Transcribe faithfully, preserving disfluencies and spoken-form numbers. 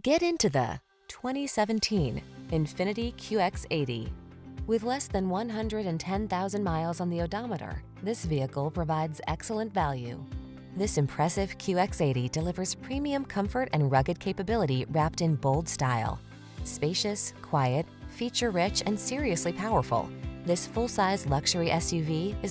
Get into the twenty seventeen Infiniti Q X eighty. With less than one hundred ten thousand miles on the odometer, this vehicle provides excellent value. This impressive Q X eighty delivers premium comfort and rugged capability wrapped in bold style. Spacious, quiet, feature-rich, and seriously powerful, this full-size luxury S U V is the